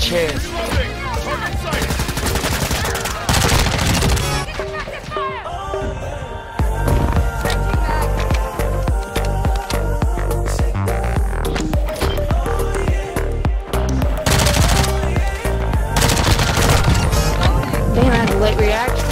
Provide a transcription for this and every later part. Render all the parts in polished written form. chance. Damn, I had to let react.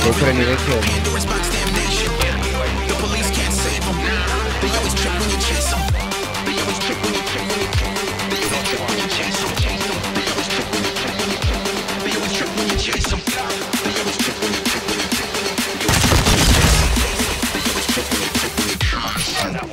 They put a new kid. The police can't save them. They always trip when you chase them. They always trip when you trip when you trip. They always trip when you chase them. They always trip when you trip when you trip. They always trip when you chase them. They always trip when you trip when you trip. They always trip when you chase them. They always trip when you trip when you trip.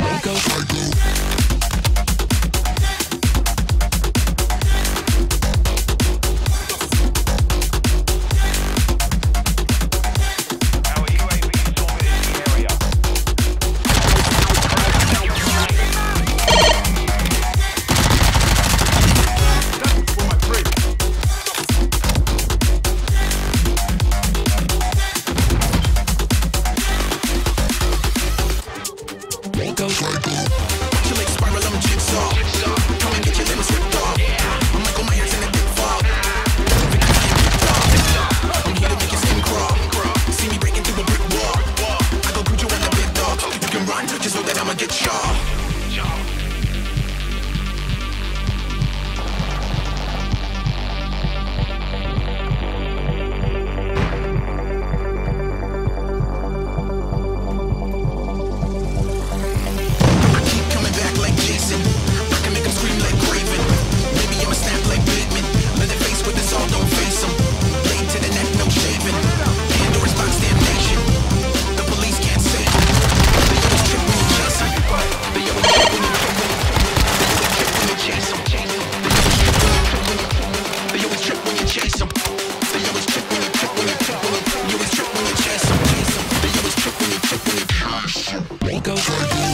Wake up, try to.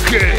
Okay.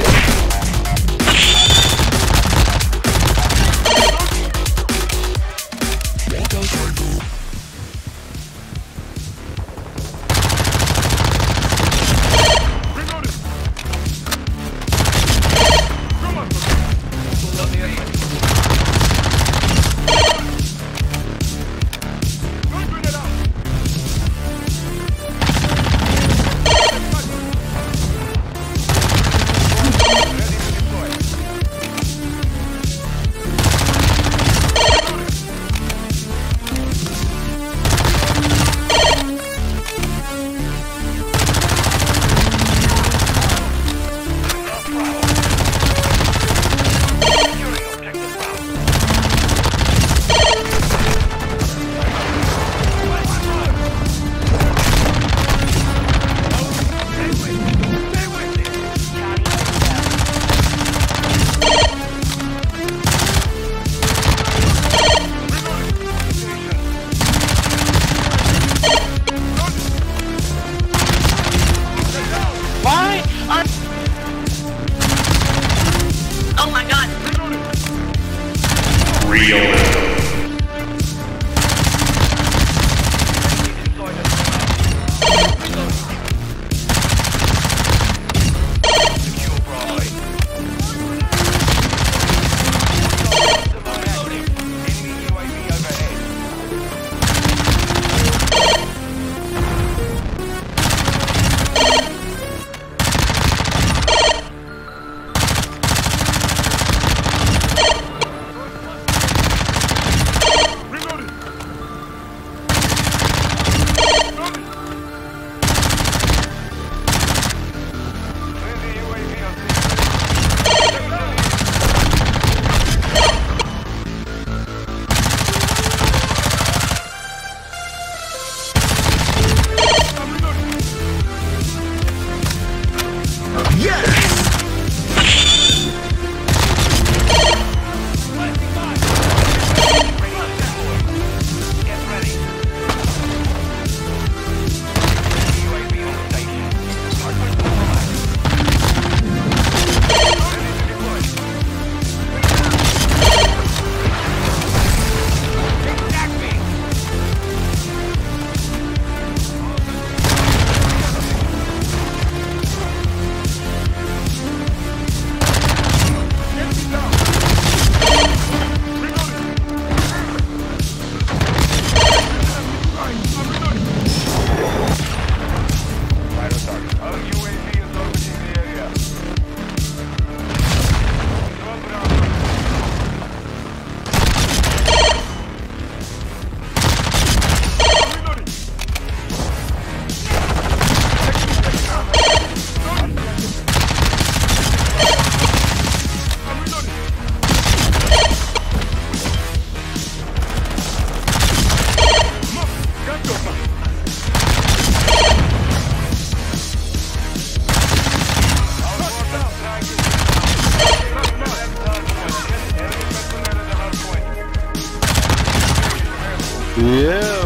Yeah.